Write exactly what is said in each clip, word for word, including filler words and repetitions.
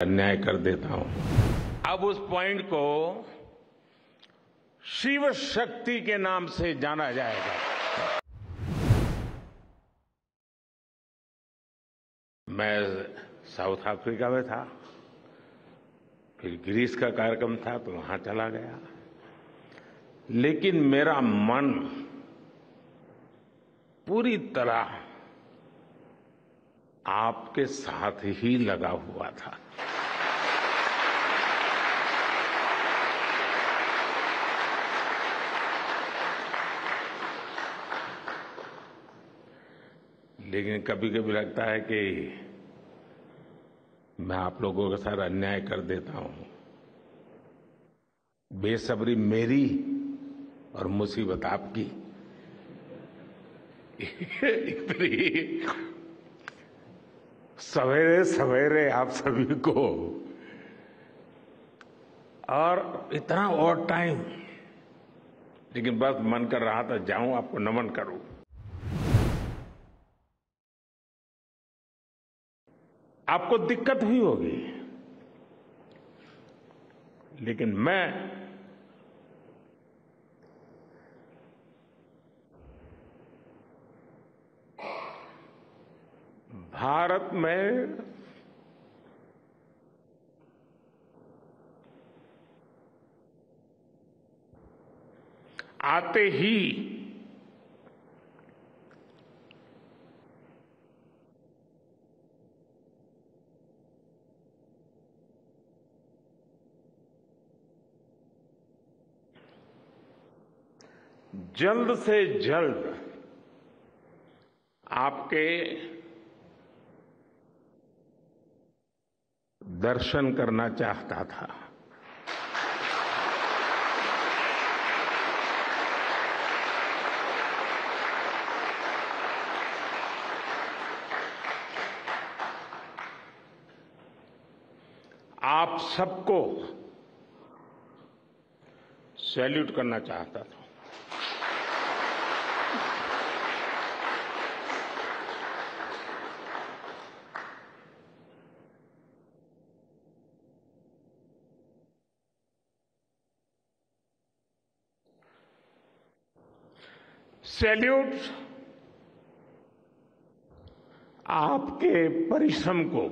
अन्याय कर देता हूं। अब उस पॉइंट को शिव शक्ति के नाम से जाना जाएगा। मैं साउथ अफ्रीका में था, फिर ग्रीस का कार्यक्रम था तो वहां चला गया, लेकिन मेरा मन पूरी तरह आपके साथ ही लगा हुआ था। लेकिन कभी कभी लगता है कि मैं आप लोगों के साथ अन्याय कर देता हूं। बेसब्री मेरी और मुसीबत आपकी। सवेरे सवेरे आप सभी को, और इतना और टाइम, लेकिन बस मन कर रहा था जाऊं आपको नमन करूं। आपको दिक्कत हुई होगी, लेकिन मैं भारत में आते ही जल्द से जल्द आपके दर्शन करना चाहता था। आप सबको सैल्यूट करना चाहता था। सैल्यूट आपके परिश्रम को,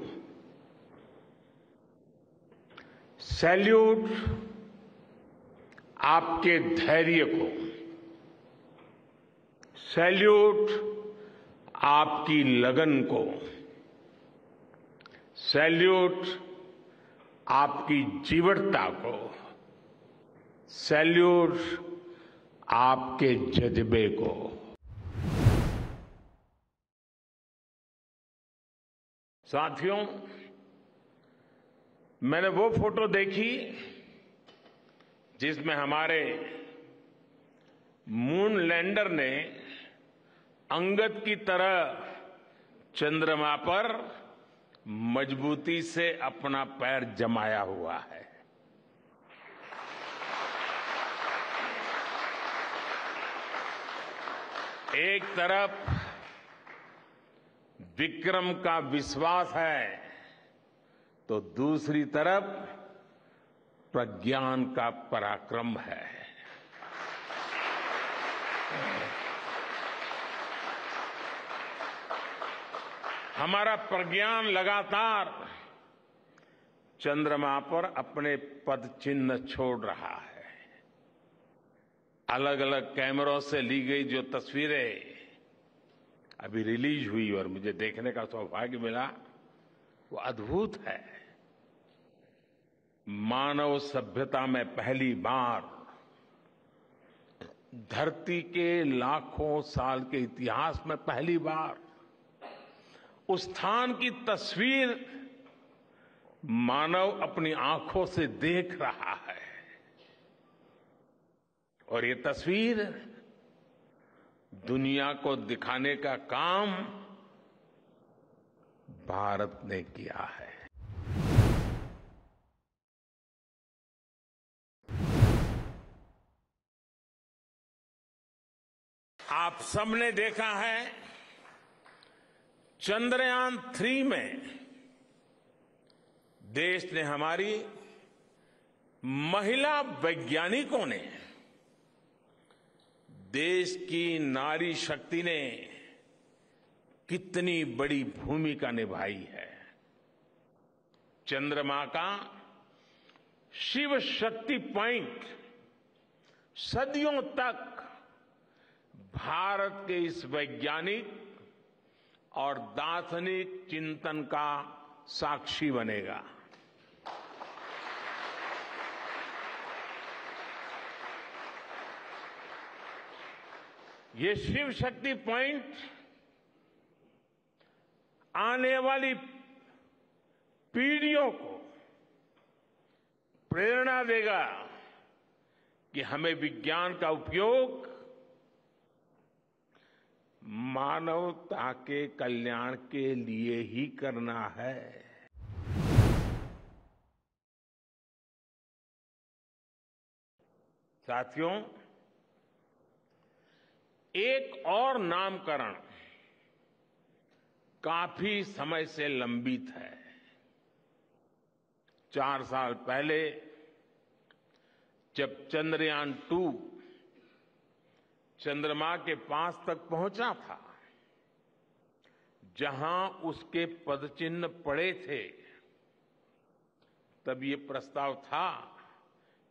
सैल्यूट आपके धैर्य को, सैल्यूट आपकी लगन को, सैल्यूट आपकी जीवटता को, सैल्यूट आपके जज्बे को। साथियों, मैंने वो फोटो देखी जिसमें हमारे मून लैंडर ने अंगद की तरह चंद्रमा पर मजबूती से अपना पैर जमाया हुआ है। एक तरफ विक्रम का विश्वास है तो दूसरी तरफ प्रज्ञान का पराक्रम है। हमारा प्रज्ञान लगातार चंद्रमा पर अपने पद चिन्ह छोड़ रहा है। अलग अलग कैमरों से ली गई जो तस्वीरें अभी रिलीज हुई और मुझे देखने का सौभाग्य मिला, वो अद्भुत है। मानव सभ्यता में पहली बार धरती के लाखों साल के इतिहास में पहली बार उस स्थान की तस्वीर मानव अपनी आंखों से देख रहा है, और ये तस्वीर दुनिया को दिखाने का काम भारत ने किया है। आप सबने देखा है चंद्रयान थ्री में देश ने हमारी महिला वैज्ञानिकों ने, देश की नारी शक्ति ने कितनी बड़ी भूमिका निभाई है। चंद्रमा का शिव शक्ति पॉइंट सदियों तक भारत के इस वैज्ञानिक और दार्शनिक चिंतन का साक्षी बनेगा। ये शिव शक्ति पॉइंट आने वाली पीढ़ियों को प्रेरणा देगा कि हमें विज्ञान का उपयोग मानवता के कल्याण के लिए ही करना है। साथियों, एक और नामकरण काफी समय से लंबित है। चार साल पहले जब चंद्रयान टू चंद्रमा के पास तक पहुंचा था, जहां उसके पदचिन्ह पड़े थे, तब ये प्रस्ताव था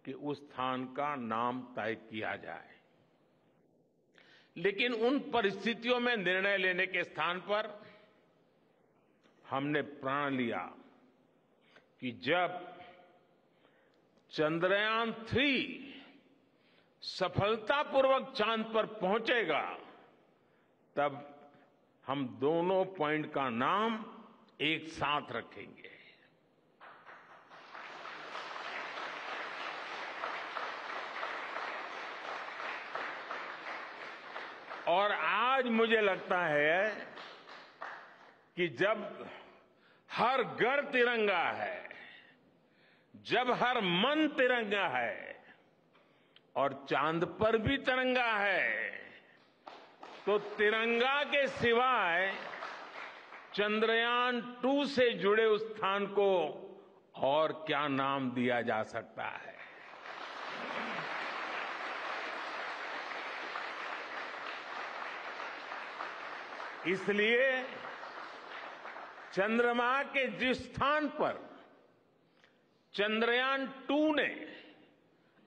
कि उस स्थान का नाम तय किया जाए, लेकिन उन परिस्थितियों में निर्णय लेने के स्थान पर हमने प्रण लिया कि जब चंद्रयान थ्री सफलतापूर्वक चांद पर पहुंचेगा, तब हम दोनों पॉइंट का नाम एक साथ रखेंगे। और आज मुझे लगता है कि जब हर घर तिरंगा है, जब हर मन तिरंगा है और चांद पर भी तिरंगा है, तो तिरंगा के सिवाय चंद्रयान टू से जुड़े उस स्थान को और क्या नाम दिया जा सकता है। इसलिए चंद्रमा के जिस स्थान पर चंद्रयान टू ने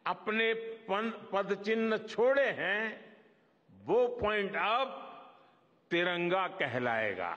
अपने पदचिन्ह छोड़े हैं, वो पॉइंट अब तिरंगा कहलाएगा।